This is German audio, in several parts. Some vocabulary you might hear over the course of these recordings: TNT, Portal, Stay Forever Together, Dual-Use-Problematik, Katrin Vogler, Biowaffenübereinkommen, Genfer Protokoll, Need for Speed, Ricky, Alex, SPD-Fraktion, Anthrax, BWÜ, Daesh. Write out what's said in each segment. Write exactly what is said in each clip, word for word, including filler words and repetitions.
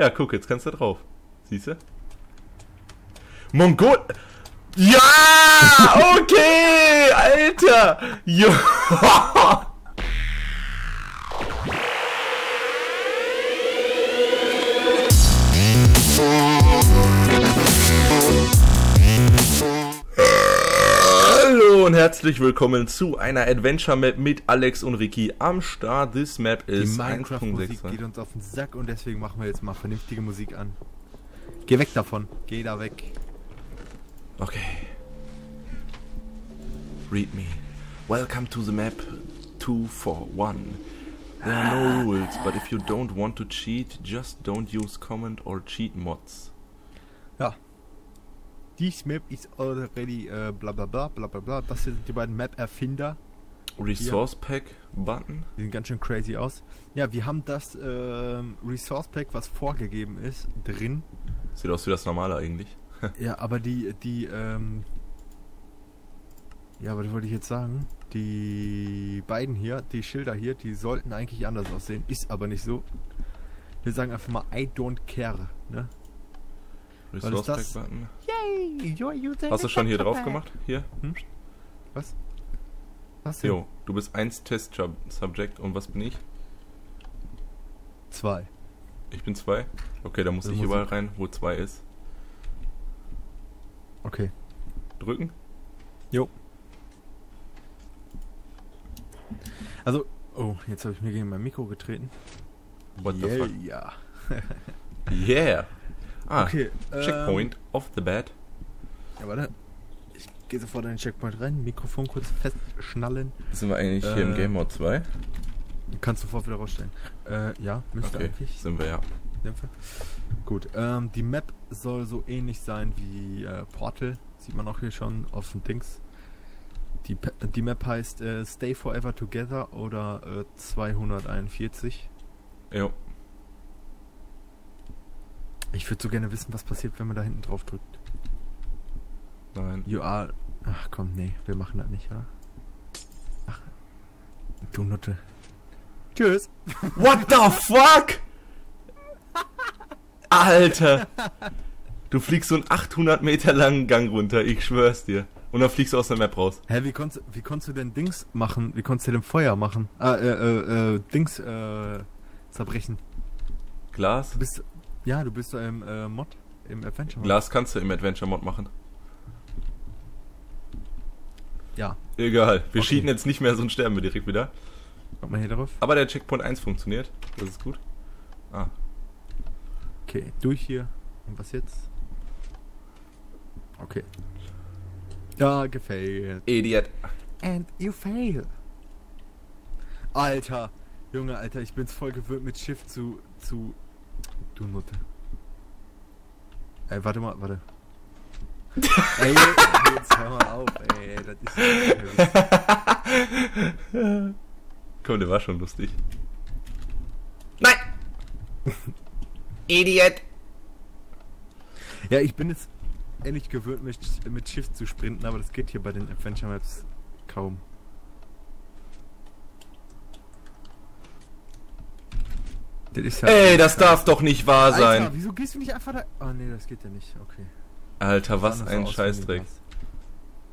Ja, guck, jetzt kannst du drauf. Siehst du? Mongol... Ja! Okay! Alter! Jo! Hallo und herzlich willkommen zu einer Adventure-Map mit Alex und Ricky. Am Start, this Map ist die Minecraft-Musik geht uns auf den Sack und deswegen machen wir jetzt mal vernünftige Musik an. Geh weg davon. Geh da weg. Okay. Read me. Welcome to the map two four one. There are no rules, but if you don't want to cheat, just don't use comment or cheat mods. Ja. This map is already uh, bla bla bla bla bla bla. Das sind die beiden Map-Erfinder. Resource Pack Button. Die sehen ganz schön crazy aus. Ja, wir haben das äh, Resource Pack, was vorgegeben ist, drin. Sieht aus wie das normale eigentlich. Ja, aber die, die, ähm, ja, aber das wollte ich jetzt sagen, die beiden hier, die Schilder hier, die sollten eigentlich anders aussehen, ist aber nicht so. Wir sagen einfach mal, I don't care, ne? Resource Pack Button. Yay, you're using Hast du schon hier drauf gemacht? Hier? Hm? Was? Was denn? Jo, du bist eins Test-Subject und was bin ich? Zwei. Ich bin zwei? Okay, da muss ich überall rein, wo zwei ist. Okay. Drücken? Jo. Also, oh, jetzt habe ich mir gegen mein Mikro getreten. What yeah, the fuck? Yeah. Yeah. Ah, okay, Checkpoint ähm, off the bat. Ja, warte. Ich gehe sofort in den Checkpoint rein, Mikrofon kurz festschnallen. Sind wir eigentlich äh, hier im Game Mode zwei? Kannst du sofort wieder rausstellen. Äh, ja, müsste okay, eigentlich. Sind wir ja. Gut, ähm, die Map soll so ähnlich sein wie äh, Portal, sieht man auch hier schon auf den Dings. Die, die Map heißt äh, Stay Forever Together oder äh, zweihunderteinundvierzig. Jo. Ich würde so gerne wissen, was passiert, wenn man da hinten drauf drückt. Nein. You are... Ach komm, nee, wir machen das nicht, oder? Ach, du Nutte. Tschüss! What the fuck?! Alter! Du fliegst so einen achthundert Meter langen Gang runter, ich schwör's dir. Und dann fliegst du aus der Map raus. Hä, wie konntest, wie konntest du denn Dings machen? Wie konntest du denn Feuer machen? Ah, äh, äh, äh, Dings, äh, zerbrechen. Glas? Du bist, ja, du bist da im äh, Mod, im Adventure-Mod. Glas kannst du im Adventure-Mod machen. Ja. Egal, wir okay. Schieben jetzt nicht mehr, sonst sterben wir direkt wieder. Kommt man hier drauf? Aber der Checkpoint eins funktioniert, das ist gut. Ah. Okay, durch hier. Und was jetzt? Okay. Ja, gefailt. Idiot. And you fail. Alter. Junge, Alter, ich bin's voll gewöhnt mit Shift zu... zu... Du Mutter. Ey, warte mal, warte. Ey, jetzt hör mal auf, ey. Das ist... Komm, der war schon lustig. Nein! Idiot! Ja, ich bin jetzt ehrlich gewöhnt, mich mit Shift zu sprinten, aber das geht hier bei den Adventure Maps kaum. Das ist halt Ey, das darf doch nicht wahr sein! Alter, wieso gehst du nicht einfach da... Ah, oh, nee, das geht ja nicht, okay. Alter, was ein so Scheißdreck.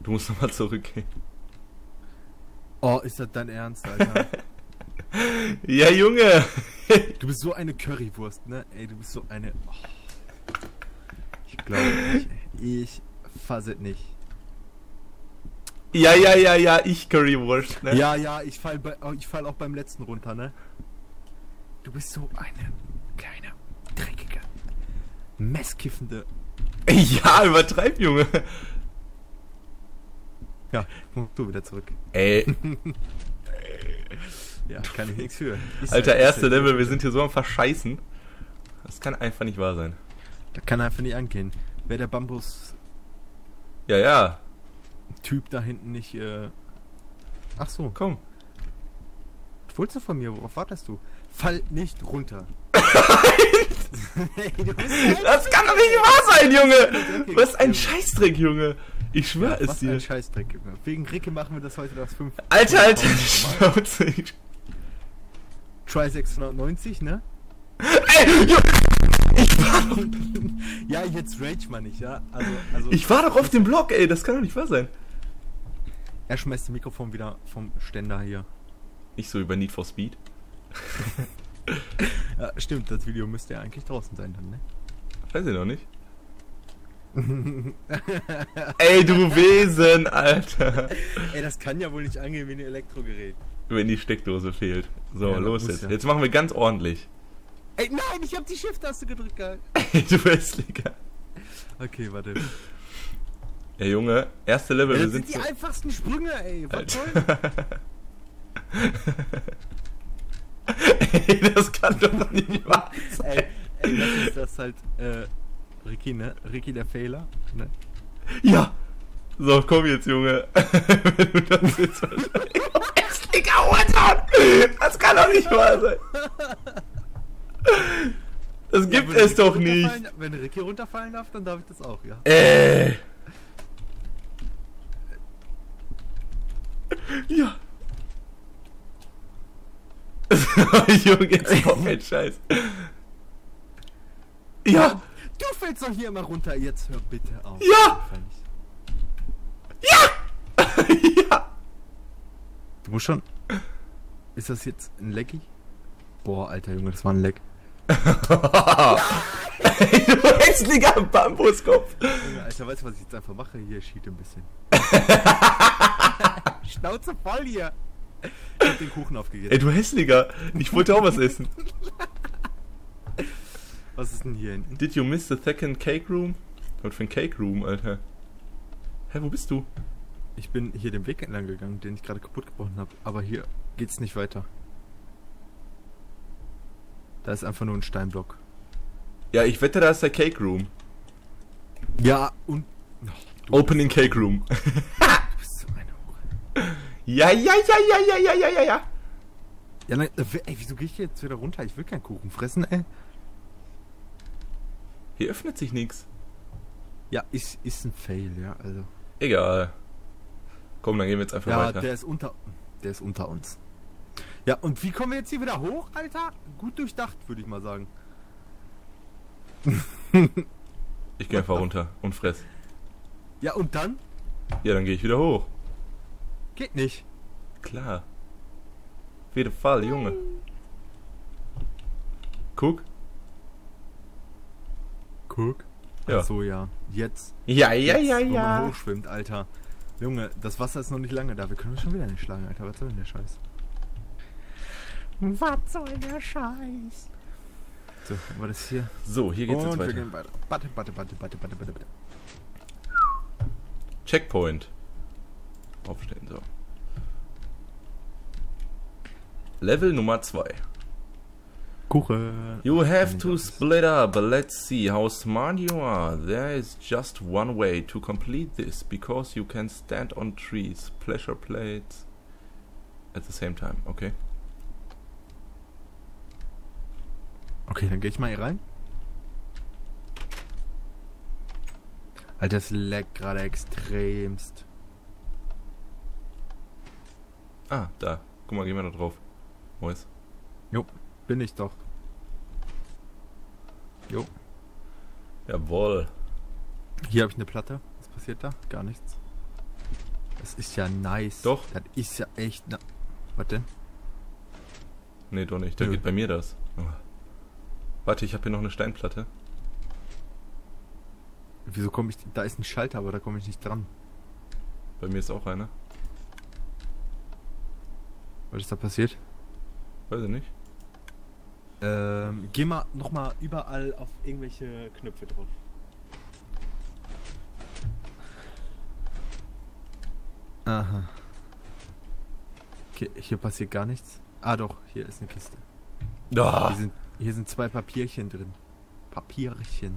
Du musst nochmal zurückgehen. Oh, ist das dein Ernst, Alter? Ja, Junge! Du bist so eine Currywurst, ne? Ey, du bist so eine... Oh. Ich glaube nicht. Ich fass es nicht. Ja, ja, ja, ja, ich Currywurst, ne? Ja, ja, ich fall, bei, ich fall auch beim letzten runter, ne? Du bist so eine kleine, dreckige, messkiffende... Ja, übertreib, Junge! Ja, du wieder zurück. Ey... Ja, kann ich nichts für. Ist Alter, erste Level, wir sind hier so am Verscheißen. Das kann einfach nicht wahr sein. Das kann einfach nicht angehen. Wäre der Bambus... Ja, ja. Typ da hinten nicht... Äh... Ach so. Komm. Was wolltest du von mir? Worauf wartest du? Fall nicht runter. Hey, du bist das kann doch nicht wahr sein, Junge! Was ein Scheißdreck, Junge! Ich schwör ja, es was dir. Was ein Scheißdreck, Junge. Wegen Ricky machen wir das heute das fünf. Alter, Alter, Schnauze. Try sechshundertneunzig, ne? Ey! Ja, jetzt rage man nicht, ja. Also, also ich war doch auf dem Block, ey, das kann doch nicht wahr sein. Er schmeißt das Mikrofon wieder vom Ständer hier. Nicht so über Need for Speed. Ja, stimmt, das Video müsste ja eigentlich draußen sein dann, ne? Weiß ich noch nicht. Ey, du Wesen, Alter. Ey, das kann ja wohl nicht angehen wie ein Elektrogerät. Wenn die Steckdose fehlt. So, ja, los jetzt. Ja. Jetzt machen wir ganz ordentlich. Ey, nein, ich hab die Shift-Taste gedrückt, geil. Ey, du Westlicker. Okay, warte. Ey, Junge, erste Level. Ja, das wir sind, sind die so einfachsten Sprünge, ey. Was soll? Ey, das kann doch nicht wahr sein. Ey, ey, das ist das halt, äh, Ricky, ne? Ricky der Fehler, ne? Ja! So, komm jetzt, Junge. Wenn du das jetzt wahrscheinlich... Das kann doch nicht wahr sein! Das gibt ja, es Ricky doch nicht! Wenn Ricky runterfallen darf, dann darf ich das auch, ja. Äh! Ja! Junge, jetzt kommt ein Scheiß! Ja! Du fällst doch hier immer runter, jetzt hör bitte auf. Ja! Ja! Ja! Du musst schon... Ist das jetzt ein Lecky? Boah, alter Junge, das war ein Leck. Ey, du hässlicher Bambuskopf! Junge, Alter, weißt du, was ich jetzt einfach mache? Hier, schiete ein bisschen. Schnauze voll hier! Ich hab den Kuchen aufgegessen. Ey, du hässlicher! Ich wollte auch was essen. Was ist denn hier hinten? Did you miss the second cake room? Was für ein Cake room, Alter? Hä, wo bist du? Ich bin hier den Weg entlang gegangen, den ich gerade kaputt gebrochen habe. Aber hier geht's nicht weiter. Da ist einfach nur ein Steinblock. Ja, ich wette, da ist der Cake Room. Ja, und... Oh, Opening Cake Room. Du bist so eine Hure. Ja, ja, ja, ja, ja, ja, ja, ja, ja. Ja, nein, ey, wieso gehe ich jetzt wieder runter? Ich will keinen Kuchen fressen, ey. Hier öffnet sich nichts. Ja, ist, ist ein Fail, ja, also. Egal. Komm, dann gehen wir jetzt einfach ja, weiter. Ja, der ist unter, der ist unter uns. Ja, und wie kommen wir jetzt hier wieder hoch, Alter? Gut durchdacht, würde ich mal sagen. Ich gehe einfach runter und fress. Ja, und dann? Ja, dann gehe ich wieder hoch. Geht nicht. Klar. Auf jeden Fall, Junge. Guck. Guck. Ja. Ach so, ja. Jetzt. Ja, ja, jetzt, ja, ja. Wo man hochschwimmt, Alter. Junge, das Wasser ist noch nicht lange da. Wir können uns schon wieder nicht schlagen, Alter. Was soll denn der Scheiß? Was soll der Scheiß? So, war das hier? So, hier geht's und jetzt weiter. Wir gehen weiter. Warte, warte, warte, warte, warte, warte, warte. Checkpoint. Aufstellen, so. Level Nummer zwei. Kuchen. You have to split up. Let's see how smart you are. There is just one way to complete this, because you can stand on trees, pleasure plates at the same time. Okay. Okay, dann gehe ich mal hier rein. Alter, das leckt gerade extremst. Ah, da. Guck mal, gehen wir da drauf. Wo ist? Jo. Bin ich doch. Jo. Jawohl. Hier habe ich eine Platte. Was passiert da? Gar nichts. Das ist ja nice. Doch. Das ist ja echt... Was denn? Nee, doch nicht. Da geht bei mir das. Oh. Warte, ich habe hier noch eine Steinplatte. Wieso komme ich... Da ist ein Schalter, aber da komme ich nicht dran. Bei mir ist auch einer. Was ist da passiert? Weiß ich nicht. Ähm, geh mal nochmal überall auf irgendwelche Knöpfe drauf. Aha. Okay, hier passiert gar nichts. Ah doch, hier ist eine Kiste. Oh. Hier, sind, hier sind zwei Papierchen drin. Papierchen.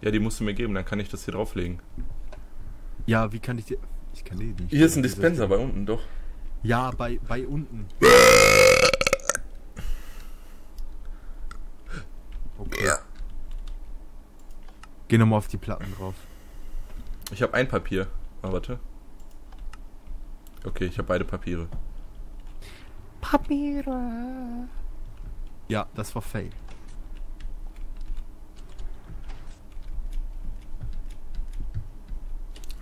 Ja, die musst du mir geben, dann kann ich das hier drauflegen. Ja, wie kann ich dir... Ich kann die nicht. Hier ist ein Dispenser bei unten, doch. Ja, bei, bei unten. Okay. Ja. Geh nochmal auf die Platten drauf. Ich habe ein Papier. Ah, warte. Okay, ich habe beide Papiere. Papiere. Ja, das war fail.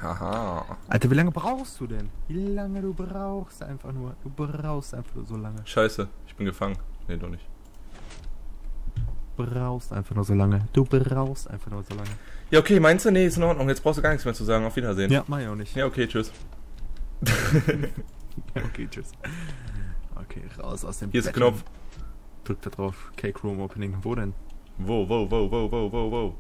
Haha. Alter, wie lange brauchst du denn? Wie lange du brauchst einfach nur. Du brauchst einfach nur so lange. Scheiße, ich bin gefangen. Nee, doch nicht. Du brauchst einfach nur so lange. Du brauchst einfach nur so lange. Ja, okay, meinst du? Nee, ist in Ordnung. Jetzt brauchst du gar nichts mehr zu sagen. Auf Wiedersehen. Ja, mach ich auch nicht. Ja, okay, tschüss. Ja, okay, tschüss. Okay, raus aus dem Hier Betten. Ist Knopf. Drück da drauf. Cake Room Opening. Wo denn? Wo, wo, wo, wo, wo, wo, wo.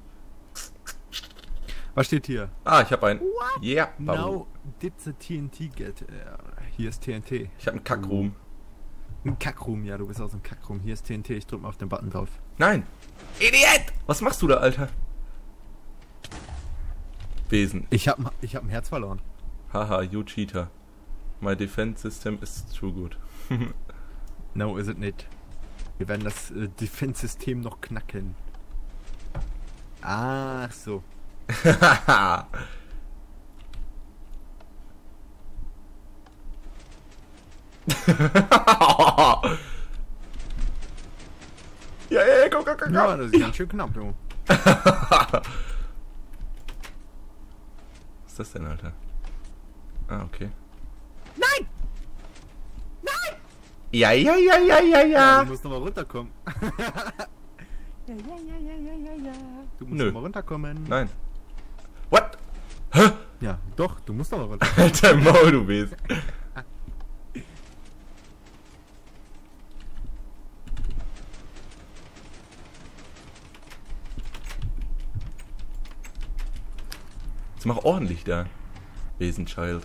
Was steht hier? Ah, ich hab einen. What? Yeah, Now did the T N T get... Hier ist T N T. Ich hab einen Kackroom. Ein Kackroom, ja, du bist aus dem Kackroom. Hier ist T N T, ich drück mal auf den Button drauf. Nein! Idiot! Was machst du da, Alter? Wesen. Ich hab, ich hab ein Herz verloren. Haha, you cheater. My defense system is too good. No, is it nicht. Wir werden das äh, Defense-System noch knacken. Ach so. Ja, ja, komm, komm, komm, ja, das ist ganz schön knapp, du. Was ist das denn, Alter? Ah, okay. Nein! Nein! Ja, ja, ja, ja, ja, ja. Ja, du musst nochmal runterkommen. Ja, ja, ja, ja, ja, ja. Du musst nochmal runterkommen. Nein. What? Hä? Ja, doch, du musst nochmal runterkommen. Alter, Maul, du bist. Jetzt mach ordentlich da, Besenchild.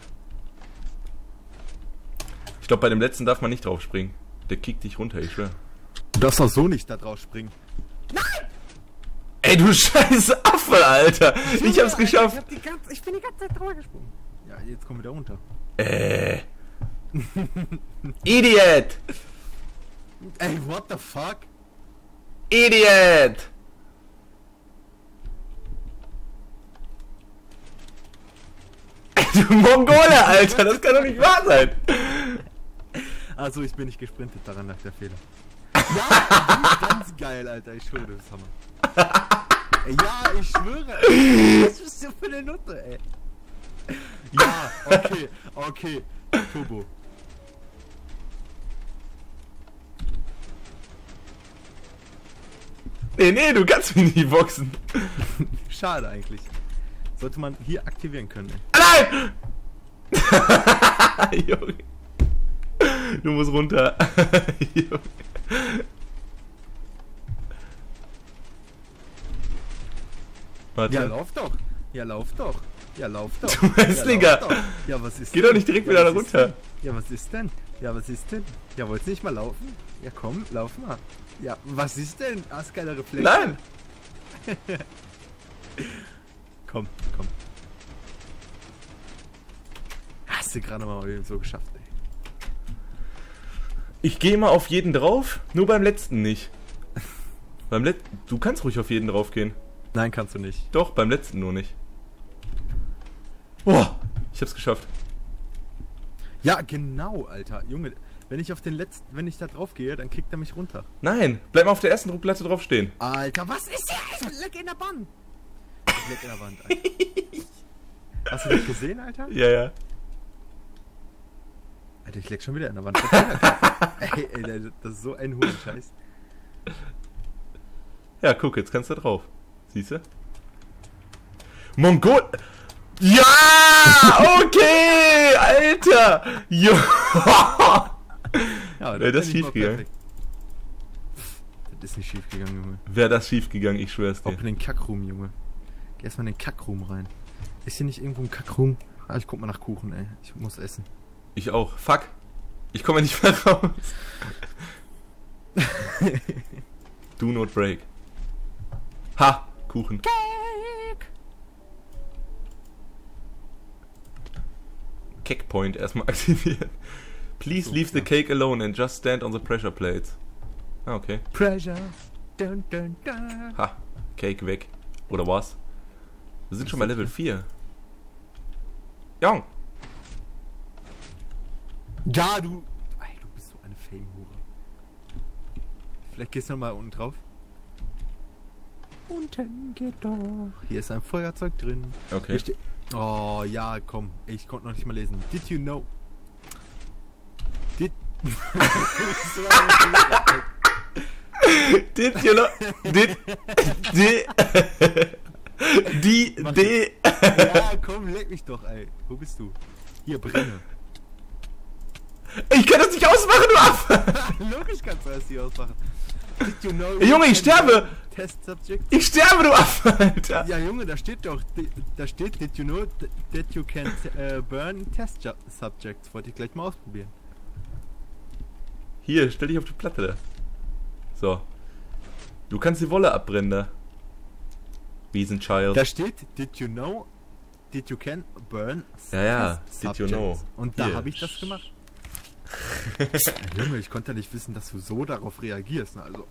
Ich glaube, bei dem letzten darf man nicht drauf springen. Der kickt dich runter, ich schwör. Du darfst doch so nicht da drauf springen. Nein! Ey, du scheiß Affe, Alter! Ich, ich hab's geschafft! Ich, hab die ganze, ich bin die ganze Zeit drüber gesprungen. Ja, jetzt komm wieder runter. Äh. Idiot! Ey, what the fuck? Idiot! Du Mongole, Alter, das kann doch nicht wahr sein. Also ich bin nicht gesprintet, daran lag der Fehler. Ja, ganz geil, Alter, ich schwöre, das ist Hammer. Ja, ich schwöre, ey. Was bist du für eine Nutte, ey? Ja, okay, okay, Turbo. Nee, nee, du kannst mich nicht boxen. Schade eigentlich. Sollte man hier aktivieren können. Nein! Junge. Du musst runter. Junge. Warte. Ja, lauf doch. Ja, lauf doch. Ja, lauf doch. Du Messlinger. Ja, ja, was ist Geh denn? Doch nicht direkt ja, wieder da runter. Ja, was ist denn? Ja, was ist denn? Ja, wolltest nicht mal laufen? Ja, komm, lauf mal. Ja, was ist denn? Hast keine Reflexe. Nein! Komm, komm. Hast du gerade mal eben so geschafft, ey. Ich gehe mal auf jeden drauf, nur beim letzten nicht. Beim Let Du kannst ruhig auf jeden drauf gehen. Nein, kannst du nicht. Doch, beim letzten nur nicht. Boah, ich hab's geschafft. Ja, genau, Alter. Junge, wenn ich auf den letzten, wenn ich da drauf gehe, dann kickt er mich runter. Nein, bleib mal auf der ersten Druckplatte drauf stehen. Alter, was ist hier? Ich leck in der Bahn. Leck in der Wand, Alter. Hast du das gesehen, Alter? Ja, ja. Alter, ich leck schon wieder in der Wand. Ey, ey, das ist so ein Hurenscheiß. Ja, guck, jetzt kannst du da drauf. Siehst du? Mongol... Ja! Okay! Alter! Jo! Ja, wäre das schiefgegangen? Das ist nicht schiefgegangen, Junge. Wäre das schiefgegangen, ich schwör's dir. Ob in den Kackroom, Junge. Erstmal in den Kackroom rein. Ist hier nicht irgendwo ein Kackroom? Ah, ich guck mal nach Kuchen, ey. Ich muss essen. Ich auch. Fuck. Ich komme nicht mehr raus. Do not break. Ha! Kuchen. Cake! Cake Point erstmal aktivieren. Please leave the cake alone and just stand on the pressure plates. Ah, okay. Pressure. Dun, dun, dun. Ha! Cake weg. Oder was? Wir sind schon bei Level vier. Jong! Ja, du... Ey, du bist so eine Fame-Hure. Vielleicht gehst du nochmal unten drauf. Unten geht doch. Hier ist ein Feuerzeug drin. Okay. Hier, ste Oh ja, komm. Ich konnte noch nicht mal lesen. Did you know? Did... Did you know? Did... Did... Die... D... Ja, komm, leck mich doch, ey. Wo bist du? Hier, brenne. Ich kann das nicht ausmachen, du Affe! Logisch kannst du das nicht ausmachen. Did you know, Junge, ich sterbe! Test subject? Ich sterbe, du Affe, Alter! Ja, Junge, da steht doch, da steht, did you know that you can uh, burn test subjects? Wollte ich gleich mal ausprobieren. Hier, stell dich auf die Platte da. So. Du kannst die Wolle abbrennen da. Wiesenchild. Da steht, did you know, did you can burn ja, ja. Test subjects? Did you know. Und da habe ich das gemacht. Junge, ich konnte ja nicht wissen, dass du so darauf reagierst, ne? Also.